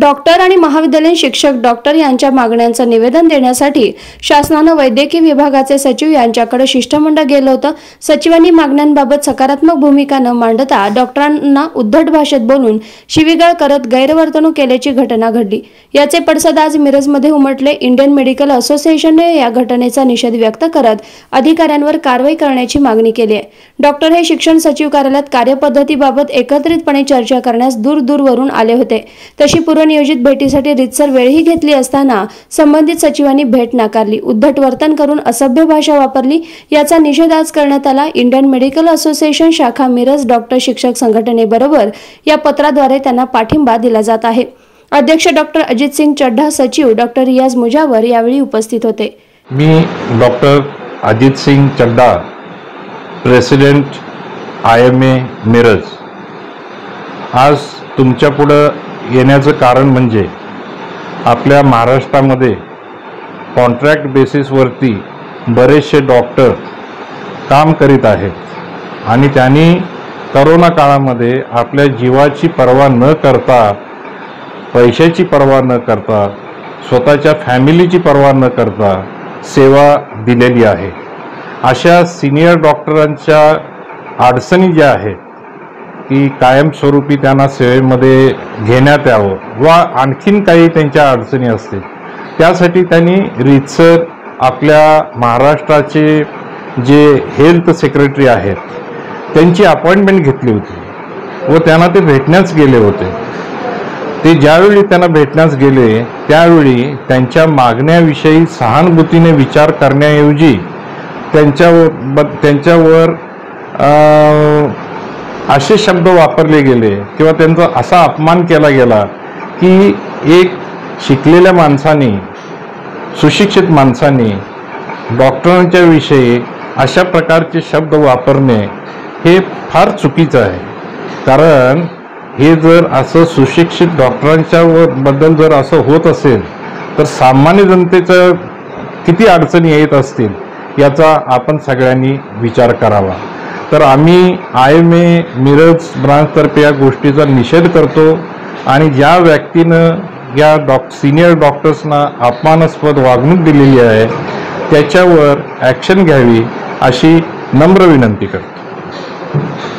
Doctor आणि महाविद्यालयीन शिक्षक डॉक्टर यांच्या मागण्यांचे निवेदन देण्यासाठी शासनाने वैद्यकीय विभागाचे सचिव यांच्याकडे शिष्टमंडळ गेले होते। सचिवांनी मागण्यांबाबत सकारात्मक भूमिका न मांडता डॉक्टरांना उद्धट भाषेत बोलून शिवीगाळ करत गैरवर्तणूक केल्याची घटना घडली। याचे पडसाद आज मिरजमध्ये उमटले। इंडियन मेडिकल असोसिएशनने या घटनेचा निषेध व्यक्त करत अधिकाऱ्यांवर कारवाई करण्याची मागणी केली आहे। डॉक्टर हे शिक्षण सचिव कार्यालयात कार्यपद्धतीबाबत एकत्रितपणे चर्चा करण्यास दूरदूरवरून आले होते। तशी पूर्वनियोजित भेटीसाठी रितसर वेळही घेतली असताना संबंधित सचिवांनी भेट नाकारली, उद्धट वर्तन करून असभ्य भाषा वापरली। याचा निषेध आज करण्यात आला। इंडियन मेडिकल असोसिएशन शाखा मिरज डॉक्टर शिक्षक संघटनेबरोबर या पत्राद्वारे त्यांना पाठिंबा दिला जात आहे। अध्यक्ष डॉक्टर अजित सिंह चड्ढा, सचिव डॉक्टर रियाज मुजावर यावेळी उपस्थित होते। मी doctor Ajit Singh Chadha, president IMA Miraj, आज तुमच्यापुढं येण्याचं कारण म्हणजे आपल्या महाराष्ट्रामध्ये कॉन्ट्रॅक्ट बेसिसवरती बरेचसे डॉक्टर काम करीत आहेत आणि त्यांनी करोना काळामध्ये आपल्या जीवाची पर्वा न करता, पैशाची पर्वा न करता, स्वतःच्या फॅमिलीची पर्वा न करता सेवा दिलेली आहे। अशा सिनियर डॉक्टरांच्या अडचणी ज्या आहेत की कायमस्वरूपी त्यांना सेवेमध्ये घेण्यात यावं वा आणखीन काही त्यांच्या अडचणी असतील, त्यासाठी त्यांनी रितसर आपल्या महाराष्ट्राचे जे हेल्थ सेक्रेटरी आहेत त्यांची अपॉइंटमेंट घेतली होती व त्यांना ते भेटण्यास गेले होते। ते ज्यावेळी त्यांना भेटण्यास गेले त्यावेळी त्यांच्या मागण्याविषयी सहानुभूतीने विचार करण्याऐवजी त्यांच्यावर असे शब्द वापरले गेले किंवा त्यांचा असा अपमान केला गेला की एक शिकलेल्या माणसाने, सुशिक्षित माणसाने डॉक्टरांच्या विषयी अशा प्रकारचे शब्द वापरणे हे फार चुकीचं आहे। कारण हे जर असं सुशिक्षित डॉक्टरांच्याबद्दल जर असं होत असेल तर सामान्य जनतेचं किती अडचणी येत असतील याचा आपण सगळ्यांनी विचार करावा। तर आम्ही IMA मिरज ब्रांचतर्फे या गोष्टीचा निषेध करतो आणि ज्या व्यक्तीनं या सिनियर डॉक्टर्सना अपमानास्पद वागणूक दिलेली आहे त्याच्यावर ॲक्शन घ्यावी अशी नम्र विनंती करतो।